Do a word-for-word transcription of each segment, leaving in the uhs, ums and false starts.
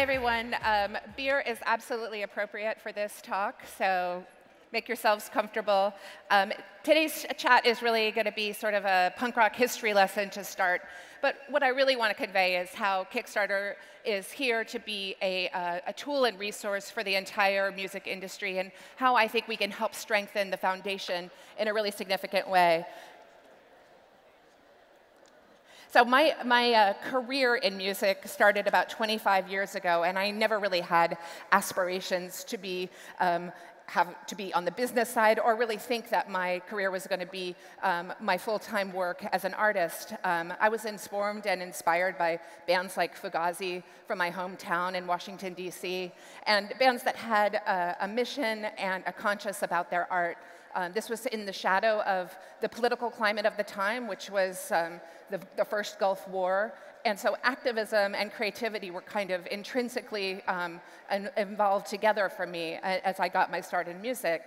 Hi, everyone. Um, beer is absolutely appropriate for this talk, so make yourselves comfortable. Um, today's chat is really going to be sort of a punk rock history lesson to start. But what I really want to convey is how Kickstarter is here to be a, uh, a tool and resource for the entire music industry and how I think we can help strengthen the foundation in a really significant way. So my, my uh, career in music started about twenty-five years ago, and I never really had aspirations to be um, have to be on the business side or really think that my career was going to be um, my full-time work as an artist. Um, I was informed and inspired by bands like Fugazi from my hometown in Washington, D C, and bands that had a, a mission and a conscience about their art. Um, this was in the shadow of the political climate of the time, which was um, the, the first Gulf War. And so activism and creativity were kind of intrinsically um, involved together for me as I got my start in music.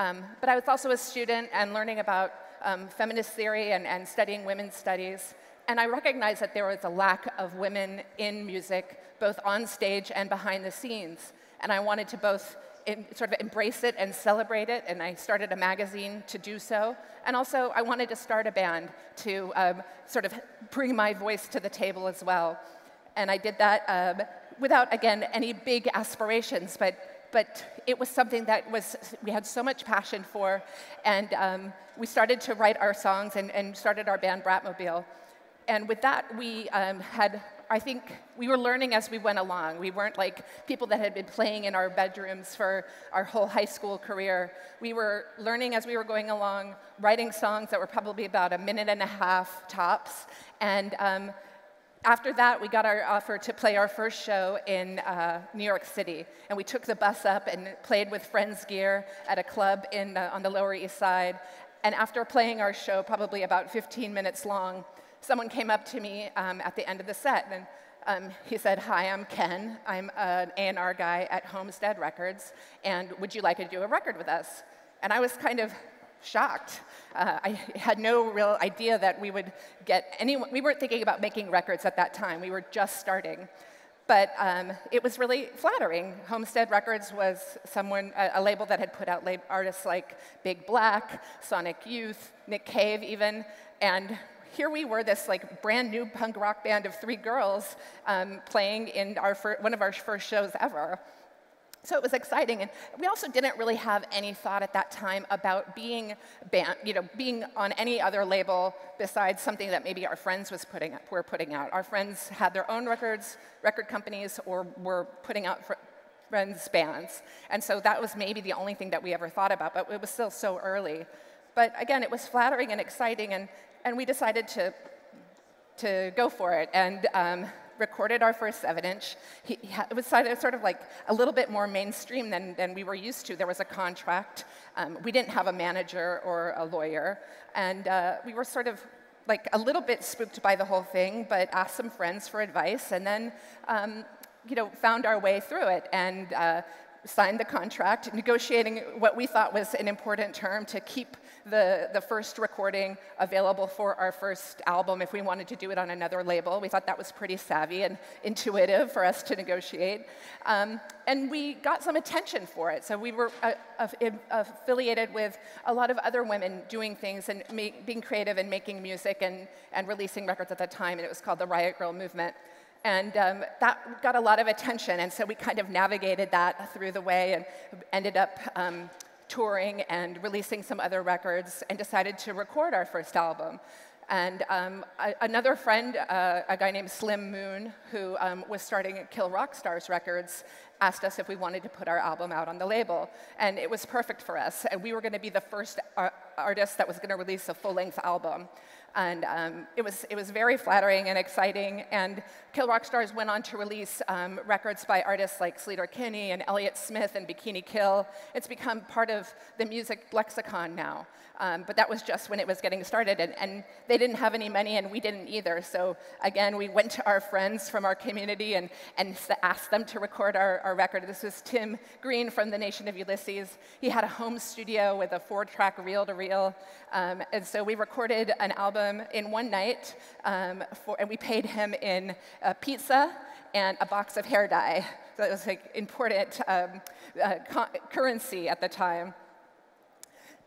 Um, but I was also a student and learning about um, feminist theory and, and studying women's studies. And I recognized that there was a lack of women in music, both on stage and behind the scenes. And I wanted to both In, sort of embrace it and celebrate it, and I started a magazine to do so. And also, I wanted to start a band to um, sort of bring my voice to the table as well. And I did that um, without, again, any big aspirations, but, but it was something that was we had so much passion for, and um, we started to write our songs and, and started our band Bratmobile. And with that, we um, had... I think we were learning as we went along. We weren't like people that had been playing in our bedrooms for our whole high school career. We were learning as we were going along, writing songs that were probably about a minute and a half tops. And um, after that, we got our offer to play our first show in uh, New York City. And we took the bus up and played with friends' gear at a club in, uh, on the Lower East Side. And after playing our show, probably about fifteen minutes long, someone came up to me um, at the end of the set, and um, he said, "Hi, I'm Ken. I'm an A and R guy at Homestead Records, and would you like to do a record with us?" And I was kind of shocked. Uh, I had no real idea that we would get anyone. We weren't thinking about making records at that time. We were just starting. But um, it was really flattering. Homestead Records was someone, a, a label that had put out artists like Big Black, Sonic Youth, Nick Cave even, and here we were, this like brand new punk rock band of three girls um, playing in our one of our first shows ever. So it was exciting, and we also didn't really have any thought at that time about being band, you know, being on any other label besides something that maybe our friends was putting up, were putting out. Our friends had their own records, record companies, or were putting out for friends' bands, and so that was maybe the only thing that we ever thought about. But it was still so early. But again, it was flattering and exciting, and. And we decided to, to go for it and um, recorded our first seven inch. He, he had, it was sort of like a little bit more mainstream than, than we were used to. There was a contract. Um, we didn't have a manager or a lawyer. And uh, we were sort of like a little bit spooked by the whole thing, but asked some friends for advice and then um, you know, found our way through it. And, uh, signed the contract, negotiating what we thought was an important term to keep the, the first recording available for our first album if we wanted to do it on another label. We thought that was pretty savvy and intuitive for us to negotiate. Um, and we got some attention for it. So we were uh, aff affiliated with a lot of other women doing things and make, being creative and making music and, and releasing records at the time, and it was called the Riot Grrrl Movement. And um, that got a lot of attention, and so we kind of navigated that through the way and ended up um, touring and releasing some other records and decided to record our first album. And um, a another friend, uh, a guy named Slim Moon, who um, was starting at Kill Rock Stars Records, asked us if we wanted to put our album out on the label. And it was perfect for us. And we were going to be the first ar artist that was going to release a full-length album. And um, it, was, it was very flattering and exciting. And Kill Rock Stars went on to release um, records by artists like Sleater Kinney and Elliott Smith and Bikini Kill. It's become part of the music lexicon now. Um, but that was just when it was getting started. And, and they didn't have any money, and we didn't either. So again, we went to our friends from our community and, and asked them to record our, our record. This was Tim Green from the Nation of Ulysses. He had a home studio with a four-track reel-to-reel. Um, and so we recorded an album in one night, um, for, and we paid him in uh, pizza and a box of hair dye. So it was like important um, uh, co currency at the time.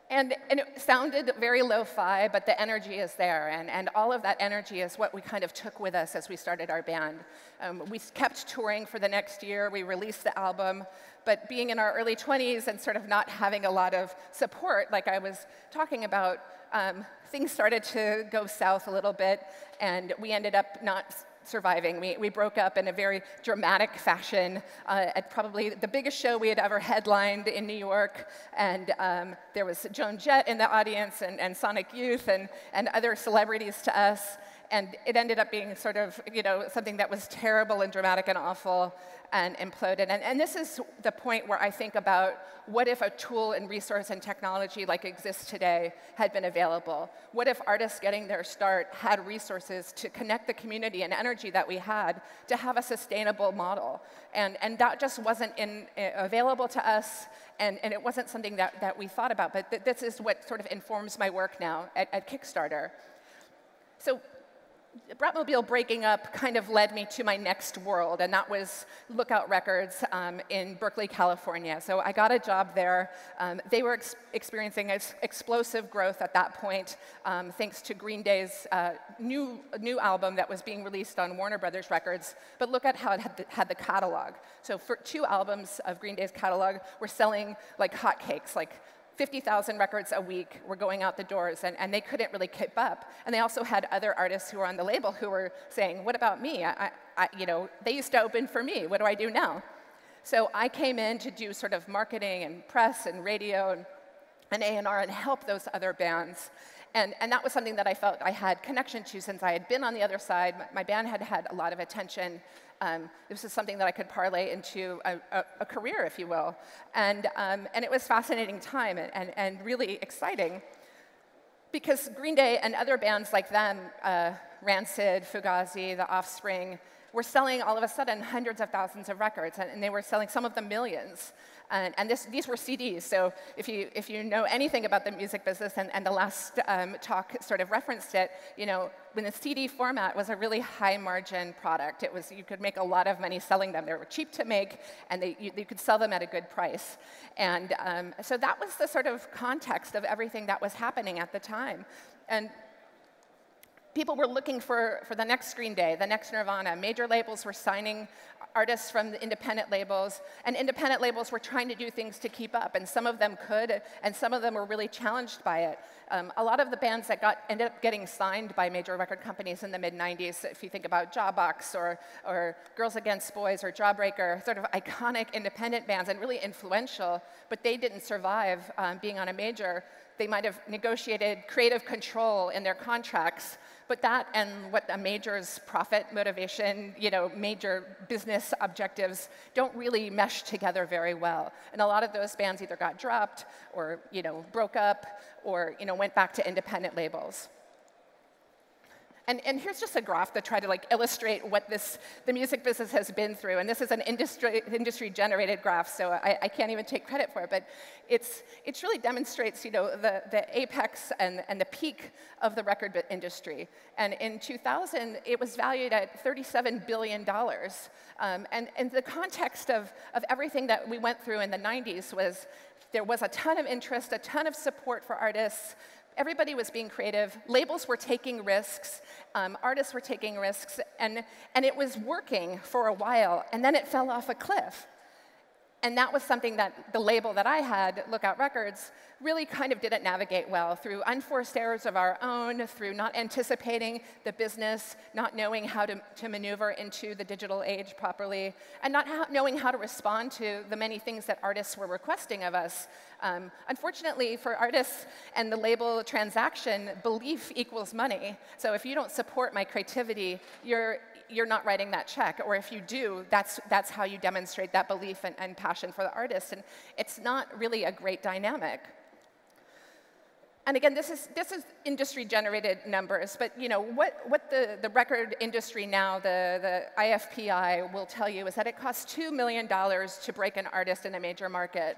And, and it sounded very lo-fi, but the energy is there, and, and all of that energy is what we kind of took with us as we started our band. Um, we kept touring for the next year, we released the album, but being in our early twenties and sort of not having a lot of support, like I was talking about, um, things started to go south a little bit, and we ended up not surviving. We, we broke up in a very dramatic fashion uh, at probably the biggest show we had ever headlined in New York, and um, there was Joan Jett in the audience, and, and Sonic Youth, and, and other celebrities to us, and it ended up being sort of, you know, something that was terrible and dramatic and awful and imploded. And, and this is the point where I think about what if a tool and resource and technology like exists today had been available? What if artists getting their start had resources to connect the community and energy that we had to have a sustainable model? And, and that just wasn't in, uh, available to us, and, and it wasn't something that, that we thought about. But th this is what sort of informs my work now at, at Kickstarter. So Bratmobile breaking up kind of led me to my next world, and that was Lookout Records um, in Berkeley, California. So I got a job there. Um, they were ex experiencing ex explosive growth at that point, um, thanks to Green Day's uh, new, new album that was being released on Warner Brothers Records, but look at how it had the, had the catalog. So for two albums of Green Day's catalog were selling like hotcakes, like fifty thousand records a week were going out the doors, and, and they couldn't really keep up. And they also had other artists who were on the label who were saying, what about me? I, I, you know, they used to open for me. What do I do now? So I came in to do sort of marketing and press and radio and A and R and help those other bands. And, and that was something that I felt I had connection to since I had been on the other side. My band had had a lot of attention. Um, this is something that I could parlay into a, a, a career, if you will. And, um, and it was a fascinating time and, and, and really exciting, because Green Day and other bands like them, uh, Rancid, Fugazi, The Offspring, were selling all of a sudden hundreds of thousands of records, and, and they were selling some of them millions. And, and this, these were C Ds, so if you, if you know anything about the music business, and, and the last um, talk sort of referenced it, you know, when the C D format was a really high-margin product. It was, you could make a lot of money selling them. They were cheap to make, and they, you, you could sell them at a good price. And um, so that was the sort of context of everything that was happening at the time. And people were looking for, for the next Green Day, the next Nirvana. Major labels were signing artists from the independent labels, and independent labels were trying to do things to keep up, and some of them could, and some of them were really challenged by it. Um, a lot of the bands that got, ended up getting signed by major record companies in the mid nineties, if you think about Jawbox or, or Girls Against Boys or Jawbreaker, sort of iconic independent bands and really influential, but they didn't survive um, being on a major. They might have negotiated creative control in their contracts, but that and what a major's profit motivation, you know, major business objectives don't really mesh together very well. And a lot of those bands either got dropped or, you know, broke up or, you know, went back to independent labels. And, and here's just a graph to try to like illustrate what this, the music business has been through. And this is an industry, industry generated graph, so I, I can't even take credit for it. But it's, it really demonstrates, you know, the, the apex and, and the peak of the record industry. And in two thousand, it was valued at thirty-seven billion dollars. Um, and, and the context of, of everything that we went through in the nineties was there was a ton of interest, a ton of support for artists. Everybody was being creative. Labels were taking risks. Um, artists were taking risks. And, and it was working for a while. And then it fell off a cliff. And that was something that the label that I had, Lookout Records, really kind of didn't navigate well through unforced errors of our own, through not anticipating the business, not knowing how to, to maneuver into the digital age properly, and not how, knowing how to respond to the many things that artists were requesting of us. Um, unfortunately for artists and the label transaction, belief equals money. So if you don't support my creativity, you're you're not writing that check, or if you do, that's, that's how you demonstrate that belief and, and passion for the artist, and it's not really a great dynamic. And again, this is, this is industry-generated numbers, but you know, what, what the, the record industry now, the, the I F P I, will tell you is that it costs two million dollars to break an artist in a major market,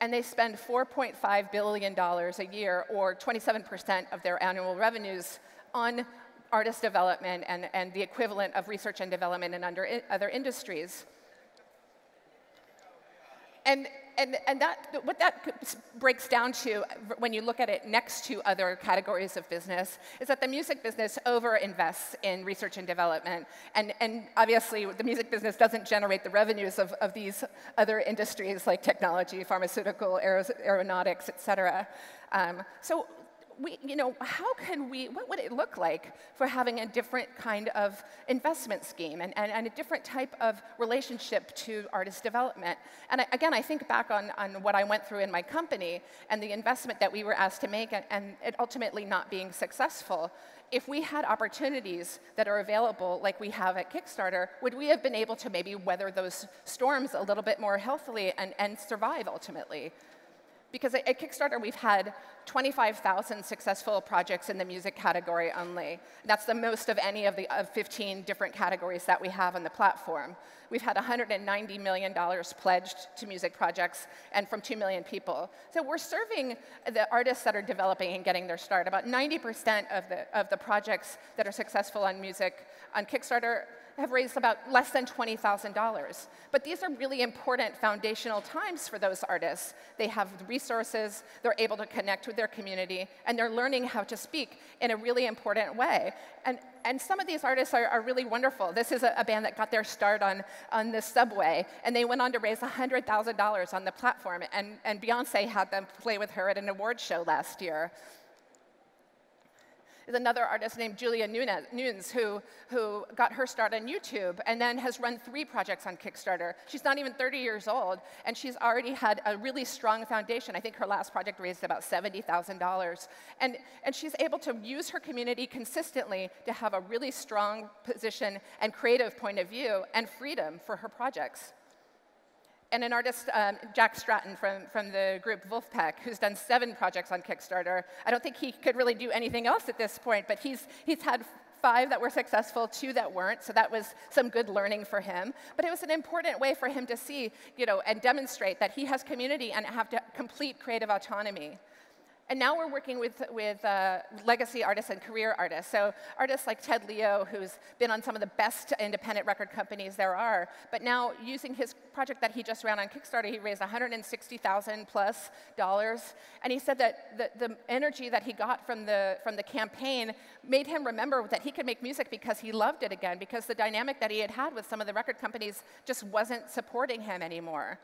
and they spend four point five billion dollars a year, or twenty-seven percent of their annual revenues, on artist development and, and the equivalent of research and development in under, in other industries. And, and, and that, what that breaks down to when you look at it next to other categories of business is that the music business over-invests in research and development. And, and obviously, the music business doesn't generate the revenues of, of these other industries like technology, pharmaceutical, aeros, aeronautics, et cetera. Um, so we, you know, how can we, what would it look like for having a different kind of investment scheme and, and, and a different type of relationship to artist development? And I, again, I think back on, on what I went through in my company and the investment that we were asked to make and, and it ultimately not being successful. If we had opportunities that are available like we have at Kickstarter, would we have been able to maybe weather those storms a little bit more healthily and, and survive ultimately? Because at Kickstarter, we've had twenty-five thousand successful projects in the music category only. That's the most of any of the of fifteen different categories that we have on the platform. We've had one hundred ninety million dollars pledged to music projects and from two million people. So we're serving the artists that are developing and getting their start. About ninety percent of the, of the projects that are successful on music on Kickstarter have raised about less than twenty thousand dollars. But these are really important foundational times for those artists. They have resources, they're able to connect with their community, and they're learning how to speak in a really important way. And, and some of these artists are, are really wonderful. This is a, a band that got their start on, on the subway, and they went on to raise one hundred thousand dollars on the platform, and, and Beyoncé had them play with her at an award show last year. Is another artist named Julia Nunes who, who got her start on YouTube and then has run three projects on Kickstarter. She's not even thirty years old, and she's already had a really strong foundation. I think her last project raised about seventy thousand dollars. And, and she's able to use her community consistently to have a really strong position and creative point of view and freedom for her projects. And an artist, um, Jack Stratton from, from the group Wolfpeck, who's done seven projects on Kickstarter. I don't think he could really do anything else at this point, but he's, he's had five that were successful, two that weren't, so that was some good learning for him. But it was an important way for him to see, you know, and demonstrate that he has community and have to complete creative autonomy. And now we're working with, with uh, legacy artists and career artists. So artists like Ted Leo, who's been on some of the best independent record companies there are, but now using his project that he just ran on Kickstarter, he raised one hundred sixty thousand plus dollars. And he said that the, the energy that he got from the, from the campaign made him remember that he could make music because he loved it again, because the dynamic that he had had with some of the record companies just wasn't supporting him anymore.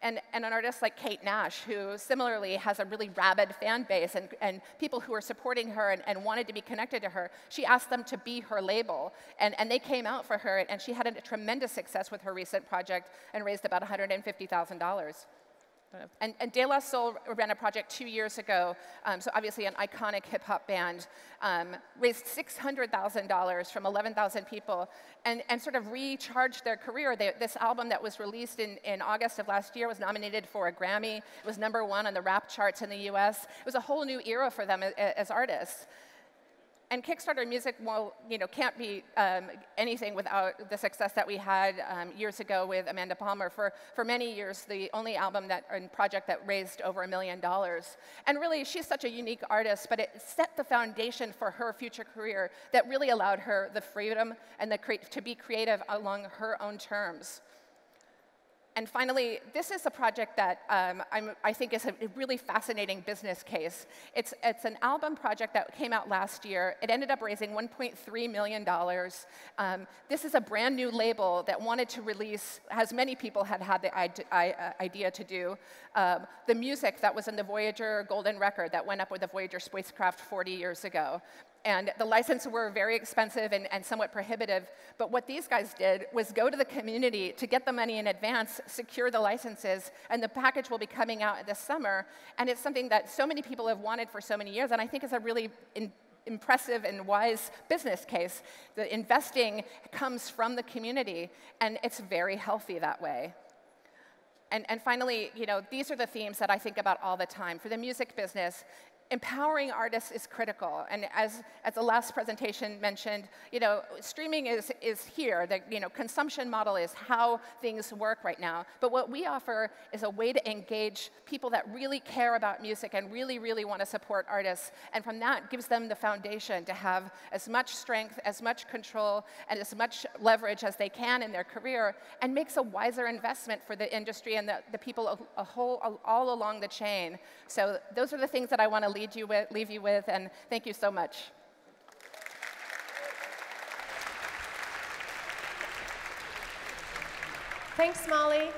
And, and an artist like Kate Nash, who similarly has a really rabid fan base and, and people who are supporting her and, and wanted to be connected to her, she asked them to be her label. And, and they came out for her, and she had a tremendous success with her recent project and raised about one hundred fifty thousand dollars. And, and De La Soul ran a project two years ago, um, so obviously an iconic hip-hop band, um, raised six hundred thousand dollars from eleven thousand people and, and sort of recharged their career. They, this album that was released in, in August of last year was nominated for a Grammy. It was number one on the rap charts in the U S. It was a whole new era for them as, as artists. And Kickstarter music, well, you know, can't be um, anything without the success that we had um, years ago with Amanda Palmer. For, for many years, the only album that, and project that raised over a million dollars. And really, she's such a unique artist, but it set the foundation for her future career that really allowed her the freedom and the cre- to be creative along her own terms. And finally, this is a project that um, I'm, I think is a really fascinating business case. It's, it's an album project that came out last year. It ended up raising one point three million dollars. Um, this is a brand new label that wanted to release, as many people had had the ide I, uh, idea to do, um, the music that was in the Voyager Golden Record that went up with the Voyager spacecraft forty years ago. And the licenses were very expensive and, and somewhat prohibitive. But what these guys did was go to the community to get the money in advance, secure the licenses, and the package will be coming out this summer. And it's something that so many people have wanted for so many years, and I think is a really in, impressive and wise business case. The investing comes from the community, and it's very healthy that way. And, and finally, you know, these are the themes that I think about all the time. For the music business, empowering artists is critical. And as, as the last presentation mentioned, you know, streaming is, is here. The you know, consumption model is how things work right now. But what we offer is a way to engage people that really care about music and really, really want to support artists. And from that gives them the foundation to have as much strength, as much control, and as much leverage as they can in their career, and makes a wiser investment for the industry and the, the people a whole, all along the chain. So those are the things that I want to lead you with, leave you with, and thank you so much. Thanks, Molly.